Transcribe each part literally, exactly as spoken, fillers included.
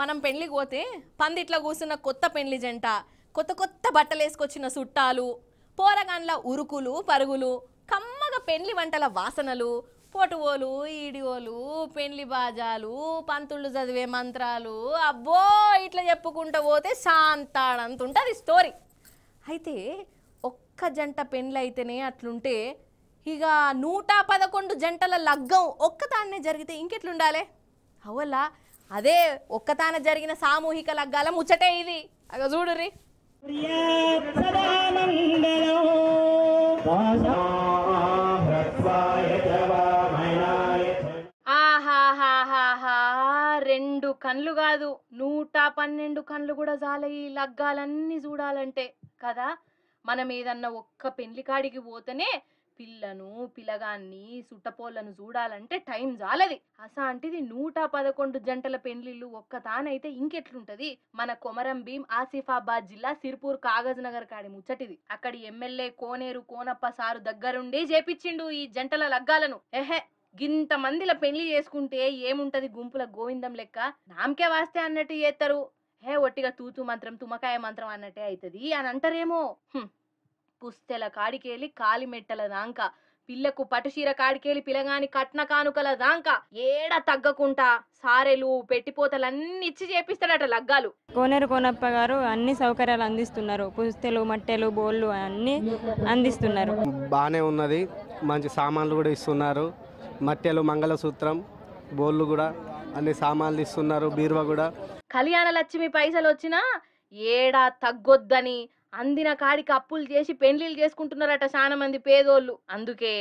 మనం పెళ్లికి పోతే పందిట్లో కూసిన కొత్త పెళ్లి జంట కొత్త కొత్త బట్టలు వేసుకొచ్చిన చుట్టాలు పోరగాండ్ల ఉరుకులు పరుగులు కమ్మగా పెళ్లి వంటల వాసనలు పోటువోలు ఈడివోలు పెళ్లి బాజాలు పంతుళ్ళు చదివే మంత్రాలు అబ్బో ఇట్లా చెప్పుకుంటూ పోతే శాంతాడంత ఉంటుంది స్టోరీ. అయితే ఒక్క జంట పెళ్ళి అయితేనే అట్లుంటే ఇక నూట పదకొండు జంటల లగ్గం ఒక్కతానే జరిగితే ఇంకెట్లుండాలి? అవలా అదే ఒక్కతాన జరిగిన సామూహిక లగ్గాల ముచ్చటే ఇది. అగ చూడుర్రి రెండు కళ్ళు కాదు నూట పన్నెండు కళ్ళు కూడా చాలే ఈ లగ్గాలన్నీ చూడాలంటే కదా. మనం ఏదన్నా ఒక్క పెళ్లి కాడికి పోతేనే పిల్లను పిల్లగాన్ని సుట్టపోళ్ళను చూడాలంటే టైం చాలది. అసలాంటిది నూట పదకొండు జంటల పెండ్లిళ్ళు ఒక్కతానైతే ఇంకెట్లుంటది? మన కొమరం భీం ఆసిఫాబాద్ జిల్లా సిర్పూర్ కాగజ్ నగర్ కాడి ముచ్చటిది. అక్కడి ఎమ్మెల్యే కోనేరు కోనప్ప సారు దగ్గరుండి చేపించిండు ఈ జంటల లగ్గాలను. ఎహె గింత మందిల పెళ్లి చేసుకుంటే ఏముంటది గుంపుల గోవిందం లెక్క నామకే వాస్తే అన్నట్టు చేస్తారు. హే ఒట్టిగా తూతు మంత్రం తుమ్మకాయ మంత్రం అన్నట్టే అవుతుంది అని అంటారేమో. పుస్తెల కాడికేలి కాలిమెట్టల దాంక పిల్లకు పటుశీర కాడికేలి పిలగాని కట్న కానుకల దాంక ఏడా తగ్గకుండా సారెలు పెట్టిపోతలన్నీ ఇచ్చి చేపిస్తాడట లగ్గాలు. కోనేరు కోనప్ప గారు అన్ని సౌకర్యాలు అందిస్తున్నారు. పుస్తెలు మట్టెలు బోళ్ళు అన్ని అందిస్తున్నారు. బానే ఉన్నది. మంచి సామాన్లు కూడా ఇస్తున్నారు. మట్టెలు మంగళసూత్రం బోళ్ళు కూడా అన్ని సామాన్లు ఇస్తున్నారు. బీరువా కూడా కళ్యాణ లక్ష్మి పైసలు వచ్చినా ఏడా తగ్గొద్దని అందిన కాడికి అప్పులు చేసి పెండ్లీలు చేసుకుంటున్నారట చాలా మంది పేదోళ్ళు. అందుకే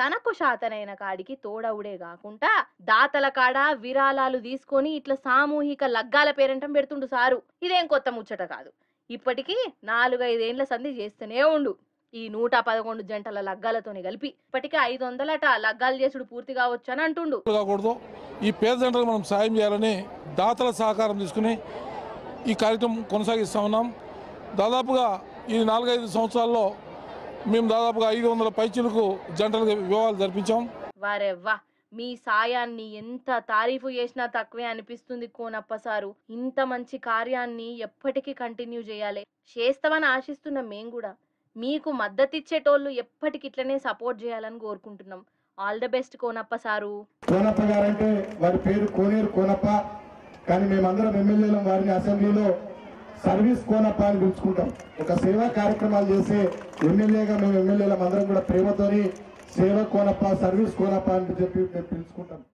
తనకు శాతనైన కాడికి తోడవుడే కాకుండా దాతల కాడ విరాళాలు తీసుకొని ఇట్లా సామూహిక లగ్గాల పేరంటం పెడుతుండు సారు. ఇదేం కొత్త ముచ్చట కాదు. ఇప్పటికీ నాలుగైదేండ్ల సంధి చేస్తూనే ఉండు ఈ నూట పదకొండు జంటల లగ్గాలతోనే కలిపి ఇప్పటికే ఐదు వందలట లగ్గాలు చేసుడు పూర్తి కావచ్చు అని అంటుండు. కాకూడదు ఈ పేద జంటలకు మనం సాయం చేయాలని దాతల సహకారం తీసుకుని ఈ కార్యక్రమం కొనసాగిస్తూ ఉన్నాం. దాదాపుగా ఈ నాలుగైదు సంవత్సరాల్లో మేము దాదాపుగా ఐదు వందల పైచీలకు జంటలకు వివాహాలు జరిపించాం. వారెవ్వా మీ సాయాన్ని ఎంత తారీఫు చేసినా తక్కువే అనిపిస్తుంది కోనప్ప సారు. ఇంత మంచి కార్యాన్ని ఎప్పటికీ కంటిన్యూ చేయాలి. చేస్తామని ఆశిస్తున్నాం. మేము కూడా మీకు మద్దతు ఇచ్చేటోళ్ళు ఎప్పటికి ఇట్లనే సపోర్ట్ చేయాలని కోరుకుంటున్నాం. All the best Konappa sir. Konappa గారు అంటే వారి పేరు కోనేరు కోనప్ప కానీ మేమందరం ఎమ్మెల్యేలు వారిని అసెంబ్లీలో సర్వీస్ కోనప్ప అని పిలుచుకుంటాం. ఒక సేవా కార్యక్రమాలు చేసే ఎమ్మెల్యేగా మేము ఎమ్మెల్యేల అందరం కూడా ప్రేమతోని సేవ కోనప్ప సర్వీస్ కోనప్ప అని చెప్పి మేము పిలుచుకుంటాం.